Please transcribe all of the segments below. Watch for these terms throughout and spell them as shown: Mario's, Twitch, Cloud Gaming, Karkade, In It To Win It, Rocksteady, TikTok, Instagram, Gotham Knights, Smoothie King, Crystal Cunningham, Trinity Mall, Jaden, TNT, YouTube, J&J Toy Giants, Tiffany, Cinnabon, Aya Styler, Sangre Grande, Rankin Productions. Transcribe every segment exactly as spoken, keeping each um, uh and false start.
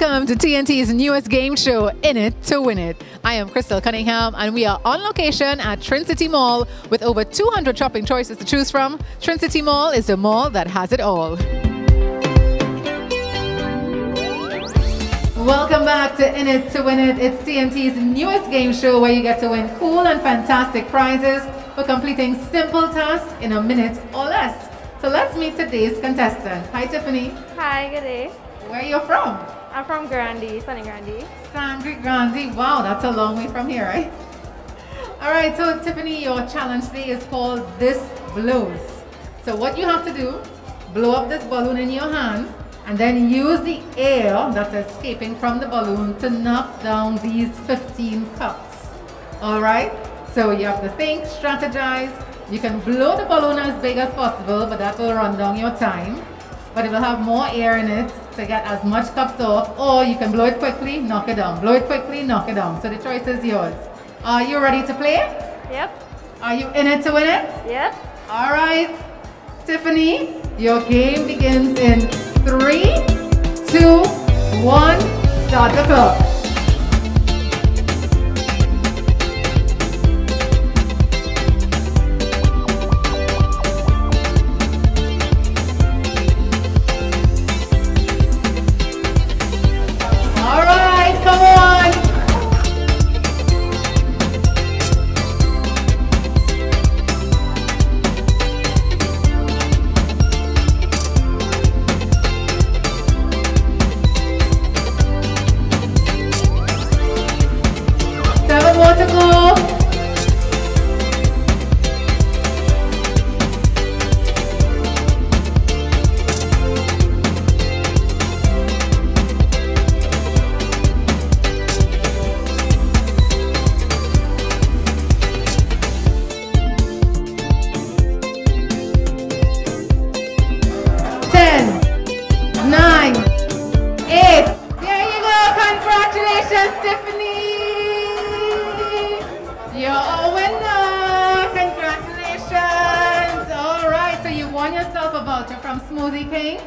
Welcome to T N T's newest game show, In It To Win It. I am Crystal Cunningham, and we are on location at Trinity Mall with over two hundred shopping choices to choose from. Trinity Mall is the mall that has it all. Welcome back to In It To Win It. It's T N T's newest game show where you get to win cool and fantastic prizes for completing simple tasks in a minute or less. So let's meet today's contestant. Hi, Tiffany. Hi, good day. Where are you from? I'm from Grande, Sangre Grande. Sangre Grande, wow, that's a long way from here, right? All right, so Tiffany, your challenge today is called This Blows. So what you have to do, blow up this balloon in your hand and then use the air that's escaping from the balloon to knock down these fifteen cups. All right, so you have to think, strategize. You can blow the balloon as big as possible, but that will run down your time. But it will have more air in it to get as much cups off, or you can blow it quickly, knock it down. Blow it quickly, knock it down. So the choice is yours. Are you ready to play? Yep. Are you in it to win it? Yep. All right, Tiffany, your game begins in three, two, one, start the clock. You're from Smoothie King.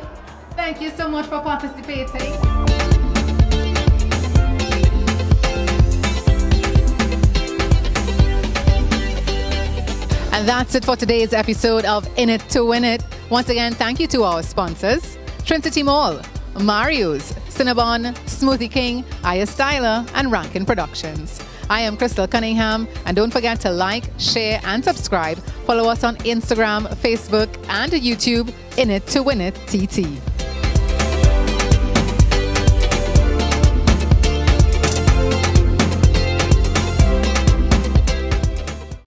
Thank you so much for participating. And that's it for today's episode of In It To Win It. Once again, thank you to our sponsors, Trinity Mall, Mario's, Cinnabon, Smoothie King, Aya Styler, and Rankin Productions. I am Crystal Cunningham, and don't forget to like, share, and subscribe. Follow us on Instagram, Facebook, and YouTube, In It To Win It T T.